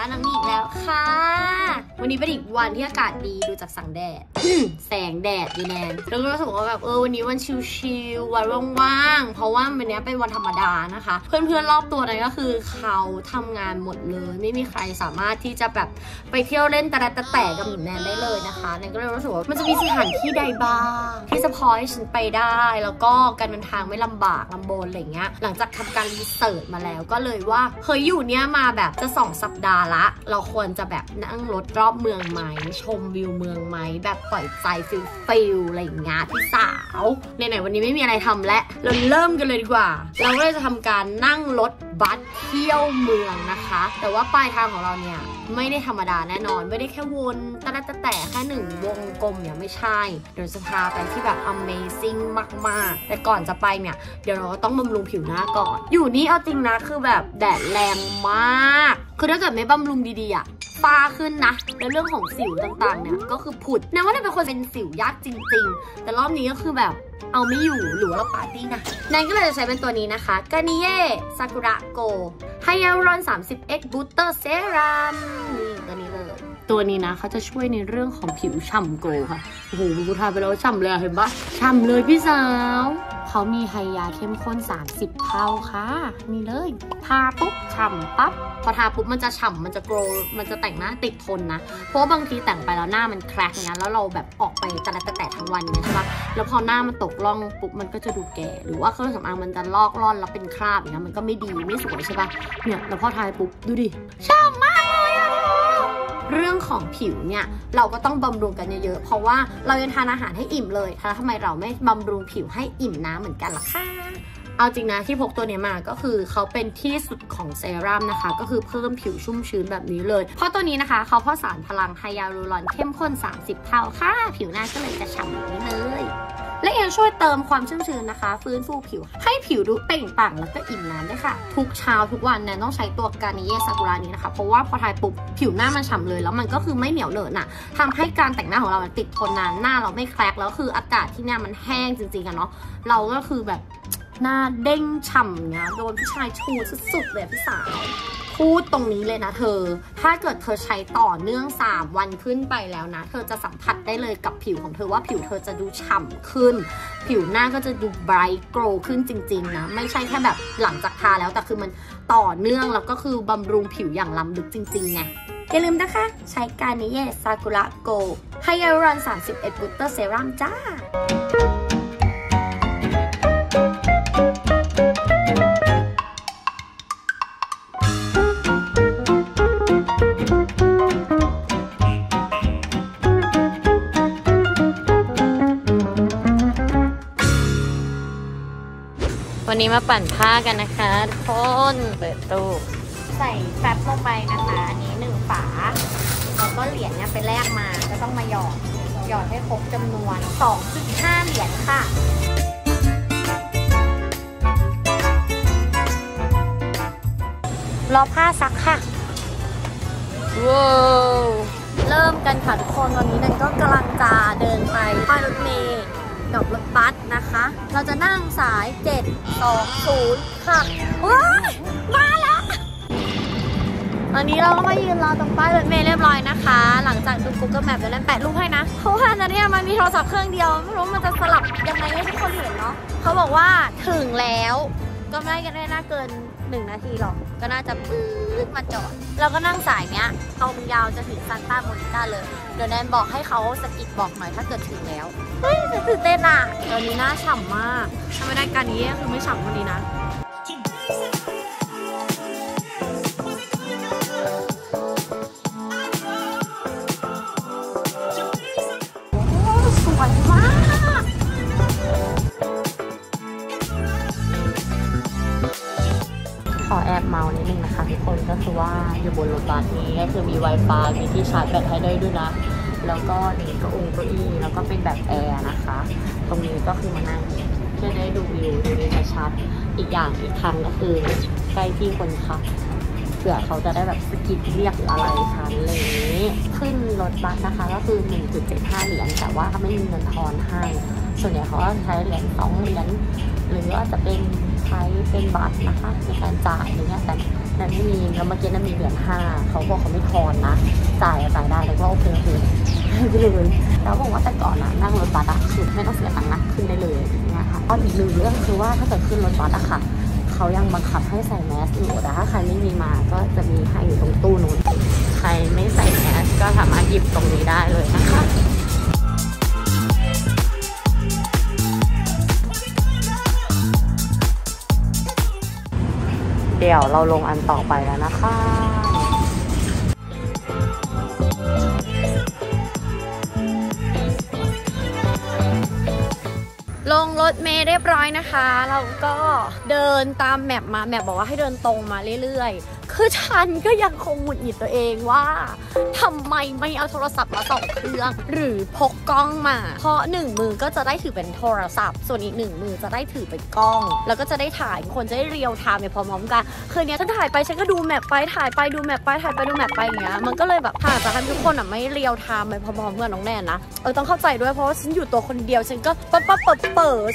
ร้านนางนี่อีกแล้วค่ะวันนี้เป็นอีกวันที่อากาศดีดูจากสั่งแดด แสงแดดดีแนนแล้วก็รู้สึกว่าแบบวันนี้วันชิลๆวันว่างๆเพราะว่าวันนี้เป็นวันธรรมดานะคะเพื่อนๆรอบตัวนั้นก็คือเขาทำงานหมดเลยไม่มีใครสามารถที่จะแบบไปเที่ยวเล่นแต่กับหนุ่มแนนได้เลยนะคะแนนก็เลยรู้สึกว่ามันจะมีสถานที่ใดบ้างที่จะพอให้ฉันไปได้แล้วก็การเดินทางไม่ลำบากลำบนอะไรเงี้ยหลังจากทำการรีเสิร์ชมาแล้วก็เลยว่าเคยอยู่เนี้ยมาแบบจะ2สัปดาห์ละเราควรจะแบบนั่งรถรอบเมืองไหมชมวิวเมืองไหมแบบปล่อยใจฟิลอะไรเงี้ยพี่สาวในไหนวันนี้ไม่มีอะไรทำและเราเริ่มกันเลยดีกว่าเราก็เลยจะทำการนั่งรถบัสเที่ยวเมืองนะคะแต่ว่าปลายทางของเราเนี่ยไม่ได้ธรรมดาแน่นอนไม่ได้แค่วนแต่แค่1วงกลมเนี่ยไม่ใช่เดี๋ยวจะพาไปที่แบบ Amazing มากๆแต่ก่อนจะไปเนี่ยเดี๋ยวเราก็ต้องบำรุงผิวหน้าก่อนอยู่นี่เอาจริงนะคือแบบแดดแรงมากคือถ้าเกิดไม่บำรุงดีๆอะฟ้าขึ้นนะในเรื่องของสิวต่างๆเนี่ยก็คือผุดแน่ว่าเป็นคนเป็นสิวยากจริงๆแต่รอบนี้ก็คือแบบเอาไม่อยู่หรือว่าเราปาร์ตี้นะแนนก็เลยจะใช้เป็นตัวนี้นะคะ Garnier Sakura Go Hyaluronic 30X Booster Serum นี่ตัวนี้เลยตัวนี้นะเขาจะช่วยในเรื่องของผิวฉ่ำโกลค่ะโอ้โหกูทาไปแล้วฉ่ำเลยเห็นปะฉ่ำเลยพี่สาวเขามีไฮยาเข้มข้น30เท่าค่ะนี่เลยทาปุ๊บฉ่ำปั๊บพอทาปุ๊บมันจะฉ่ำมันจะโกลมันจะแต่งหน้าติดทนนะเพราะบางทีแต่งไปแล้วหน้ามันแคร็กอย่างนี้แล้วเราแบบออกไปแต่ทั้งวันเนี่ยใช่ปะแล้วพอหน้ามันตกล่องปุ๊บมันก็จะดูแก่หรือว่าเครื่องสำอางมันจะลอกล่อนแล้วเป็นคราบอย่างนี้มันก็ไม่ดีไม่สวยใช่ปะเนี่ยแล้วพอทาปุ๊บดูดิฉ่ำมากเลยอะเรื่องของผิวเนี่ยเราก็ต้องบำรุงกันเยอะๆเพราะว่าเรายังทานอาหารให้อิ่มเลยแล้วทำไมเราไม่บำรุงผิวให้อิ่มน้ำเหมือนกันล่ะคะเอาจริงนะที่พกตัวนี้มาก็คือเขาเป็นที่สุดของเซรั่มนะคะก็คือเพิ่มผิวชุ่มชื้นแบบนี้เลยเพราะตัวนี้นะคะเขาผสานพลังไฮยาลูรอนเข้มข้น30เท่าค่ะผิวหน้าก็เลยจะฉ่ำแบบนี้เลยและยังช่วยเติมความชุ่มชื้นนะคะฟื้นฟูผิวให้ผิวดูเปล่งปลั่งแล้วก็อิ่มน้ำด้วยค่ะทุกเช้าทุกวันเนี่ยต้องใช้ตัว Garnier Sakura นี้นะคะเพราะว่าพอทาปุ๊บผิวหน้ามันฉ่ำเลยแล้วมันก็คือไม่เหนียวเหนอะน่ะทำให้การแต่งหน้าของเราติดทนนานหน้าเราไม่แคร็กแล้วคืออากาศที่เนี่ยมันแห้งจริงๆอะเนาะเราก็คือแบบหน้าเด้งฉ่ำเนี่ยโดนพี่ชายชูสุดๆเลยพี่สาวพูดตรงนี้เลยนะเธอถ้าเกิดเธอใช้ต่อเนื่อง3วันขึ้นไปแล้วนะเธอจะสัมผัสได้เลยกับผิวของเธอว่าผิวเธอจะดูฉ่ำขึ้นผิวหน้าก็จะดูไบรท์โกลว์ขึ้นจริงๆนะไม่ใช่แค่แบบหลังจากทาแล้วแต่คือมันต่อเนื่องแล้วก็คือบำรุงผิวอย่างล้ำลึกจริงๆไงอย่าลืมนะคะใช้ Garnier Sakura Go Hyaluronic 30X Booster Serum จ้าวันนี้มาปั่นผ้ากันนะคะทุกคนเปิดตู้ใส่แฟบลงไปนะคะอันนี้1ฝาแล้วก็เหรียญเนี่ยไปแลกมาก็ต้องมาหยอดให้ครบจำนวน 2.5 เหรียญค่ะรอผ้าซักค่ะว้าวเริ่มกันค่ะทุกคนวันนี้นันก็กำลังจะเดินไปป้ายรถเมล์กับรถบัสนะคะเราจะนั่งสาย720ค่ะว้ายมาแล้วตอนนี้เราก็มายืนรอตรงป้ายรถเมล์เรียบร้อยนะคะหลังจากดู Google Map แล้วแปะรูปให้นะเพราะว่าตอนนี้มันมีโทรศัพท์เครื่องเดียวไม่รู้มันจะสลับยังไงให้ทุกคนเห็นเนาะเขาบอกว่าถึงแล้วก็ไม่ได้กันได้น่าเกิน1นาทีหรอกก็น่าจะปื๊ดมาจอดเราก็นั่งสายเนี้ยตรงยาวจะถึงซานต้าโมนิก้าเลยเดี๋ยวแนนบอกให้เขาสกิดบอกหน่อยถ้าเกิดถึงแล้วเฮ้ยตื่นเต้นอ่ะตอนนี้หน้าฉ่ำมากถ้าไม่ได้การนี้คือไม่ฉ่ำคนนี้นะขอแอบเมานิดนึงนะคะทุกคนก็คือว่าอยู่บนรถบัสนี้ก็คือมี Wi-Fi มีที่ชาร์จแบตให้ได้ด้วยนะแล้วก็นี่ก็องค์เก้าอี้แล้วก็เป็นแบบแอร์นะคะตรงนี้ก็คือมานั่งจะได้ดูวิวดูวิวชัดอีกอย่างอีกทางก็คือใกล้ที่คนขับเผื่อเขาจะได้แบบสกิดเรียกอะไรชั้นเลยขึ้นรถบัสนะคะก็คือ 1.75 เหรียญแต่ว่าเขาไม่มีเงินทอนให้ส่วนใหญ่เขาใช้เหรียญ2 เหรียญหรือว่าจะเป็นใช้เป็นบัตรนะคะในการจ่ายอย่างเงี้ยแต่ นั้นมีแล้วเมื่อกี้นั้นมีเหรียญ5เขาบอกเขาไม่ทอนนะจ่ายได้แต่ว่าโอเคก็เลยแล้วบอกว่าแต่ก่อนอะนั่งรถบัสอะคือไม่ต้องเสียตังค์นะขึ้นได้เลยเนี่ยค่ะตอนอีกหนึ่งเรื่องคือว่าถ้าเกิดขึ้นรถบัสอะค่ะเขายังบังคับให้ใส่แมสอยู่แต่ถ้าใครไม่มีมาก็จะมีให้อยู่ตรงตู้นู้นใครไม่ใส่แมสก็สามารถหยิบตรงนี้ได้เลยนะคะเดี๋ยวเราลงอันต่อไปแล้วนะคะลงรถเมล์เรียบร้อยนะคะเราก็เดินตามแมปมาแมปบอกว่าให้เดินตรงมาเรื่อยๆคือฉันก็ยังคงหงุดหงิดตัวเองว่าทำไมไม่เอาโทรศัพท์มา2เครื่องหรือพกกล้องมาเพราะ1มือก็จะได้ถือเป็นโทรศัพท์ส่วนอีก1มือจะได้ถือเป็นกล้องแล้วก็จะได้ถ่ายคนจะได้เรียลไทม์ไปพร้อมๆกันคือเนี้ยฉันถ่ายไปฉันก็ดูแมปไปถ่ายไปดูแมปไปถ่ายไปดูแมปไปอย่างเงี้ยมันก็เลยแบบอาจจะทำให้ทุกคนอ่ะไม่เรียลไทม์ไปพร้อมๆกันน้องแนนนะต้องเข้าใจด้วยเพราะว่าฉันอยู่ตัวคนเดียวฉันก็ปั๊บ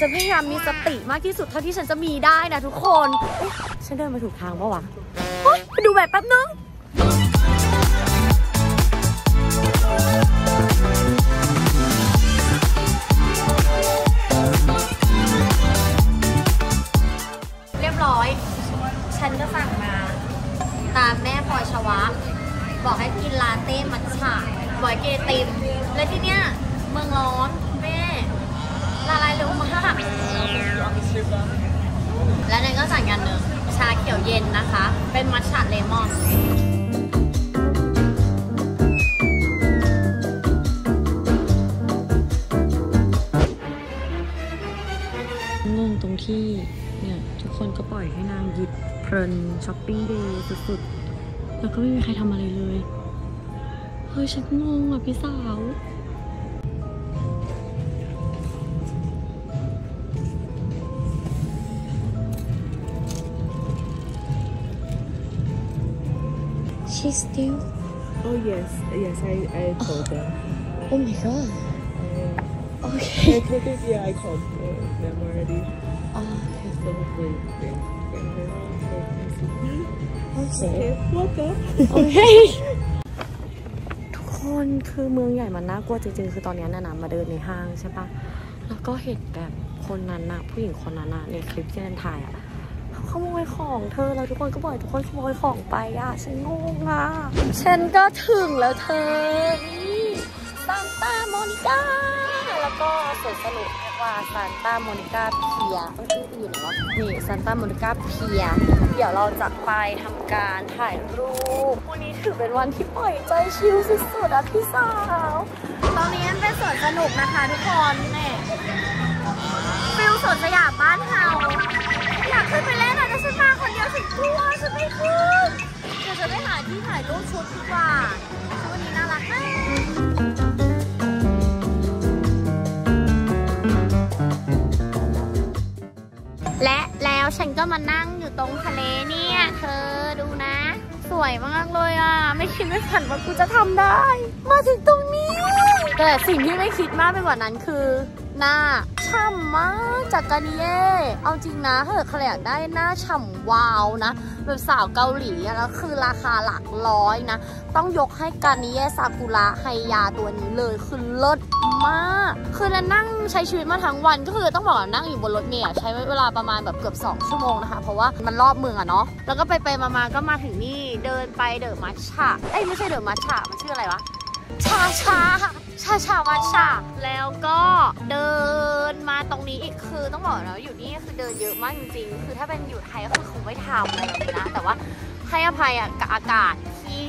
ฉันพยายามมีสติมากที่สุดเท่าที่ฉันจะมีได้นะทุกคนฉันเดินมาถูกทางปะวะไปดูแบบแป๊บนึงเรียบร้อยฉันก็สั่งมาตามแม่พลอยชวะบอกให้กินลาเต้มัทฉะบอยเกติมและที่เนี้ยเมืองร้อนแม่ละลายเร็วมากและในก็สั่งอย่างหนึ่งชาเขียวเย็นนะคะเป็นมัทฉะเลมอนงงตรงที่เนี่ยทุกคนก็ปล่อยให้นางหยิบเพลินช้อปปิ้งเดย์สุดๆแล้วก็ไม่มีใครทำอะไรเลยเฮ้ยฉันงงอ่ะพี่สาวShe's still. Oh yes, yes, I told them. Oh my god. Okay. Yeah, I called them already. Okay. So hopefully they get her. Okay. Welcome. Okay. ทุกคนคือเมืองใหญ่มันน่ากลัวจริงๆคือตอนนี้นานามาเดินในห้างใช่ปะแล้วก็เห็นแบบคนนั้นน่ะผู้หญิงคนนั้นน่ะในคลิปที่นันถ่ายอ่ะขโมยของเธอแล้วทุกคนก็บ่อยทุกคนขโมยของไปอ่ะฉันงงอ่ะฉันก็ถึงแล้วเธอซานตาโมนิก้าแล้วก็สวยสนุกเรียกว่าซานตาโมนิก้าเพียอยู่ไหนวะนี่ซานตาโมนิก้าเพียเดี๋ยวเราจะไปทำการถ่ายรูปวันนี้ถือเป็นวันที่ปล่อยใจชิลสุดๆอ่ะพี่สาวตอนนี้เป็นสวนสนุกนะคะทุกคนเนี่ยฟิลสวนสยามบ้านเราอยากขึ้นไปเล่นนะแต่ฉันมาคนเดียวฉันกลัวฉันไม่ขึ้นเดี๋ยวจะไปหาที่ถ่ายรูปชุดดีกว่าชุดวันนี้น่ารักมากและแล้วฉันก็มานั่งอยู่ตรงทะเลเนี่ยเธอดูนะสวยมากเลยอ่ะไม่คิดไม่ฝันว่ากูจะทำได้มาถึงตรงนี้แต่สิ่งที่ไม่คิดมากไปกว่านั้นคือหน้าฉ่ำมากจาก Garnier เอาจริงนะถ้าเกิดใครอยากได้หน้าฉ่ำวาวนะแบบสาวเกาหลีแล้วคือราคาหลักร้อยนะต้องยกให้ Garnier Sakura ไฮยาตัวนี้เลยคือเลิศมากคือนั่งใช้ชีวิตมาทั้งวันก็คือต้องบอกนั่งอยู่บนรถเมล์ใช้เวลาประมาณแบบเกือบ2ชั่วโมงนะคะเพราะว่ามันรอบเมืองอะเนาะแล้วก็ไปมาก็มาถึงนี่เดินไปเดอะมัทฉะเอ้ยไม่ใช่เดอะมัทฉะมันชื่ออะไรวะชาวัดชาแล้วก็เดินมาตรงนี้อีกคือต้องบอกนะอยู่นี่คือเดินเยอะมากจริงๆคือถ้าเป็นอยู่ไทยก็คือคงไม่ทำอะไรแบบนี้นะแต่ว่าให้อภัยกับอากาศที่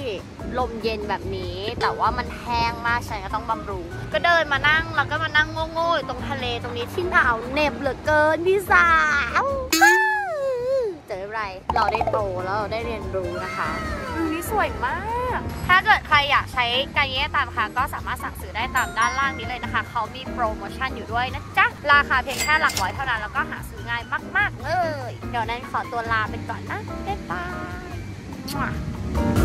ลมเย็นแบบนี้แต่ว่ามันแห้งมากฉันก็ต้องบำรุงก็เดินมานั่งแล้วก็มานั่งโง่ๆตรงทะเลตรงนี้ที่หนาวเหน็บเหลือเกินพี่สาวเจออะไรเราได้โตแล้วเราได้เรียนรู้นะคะนี่สวยมากถ้าเกิดใครอยากใช้Garnierตามค่ะก็สามารถสั่งซื้อได้ตามด้านล่างนี้เลยนะคะเขามีโปรโมชั่นอยู่ด้วยนะจ๊ะราคาเพียงแค่หลักร้อยเท่านั้นแล้วก็หาซื้อง่ายมากๆเลยเดี๋ยวนั้นขอตัวลาไปก่อนนะบ๊ายบาย